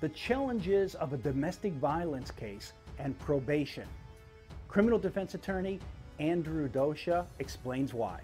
the challenges of a domestic violence case and probation. Criminal defense attorney Andrew Dósa explains why.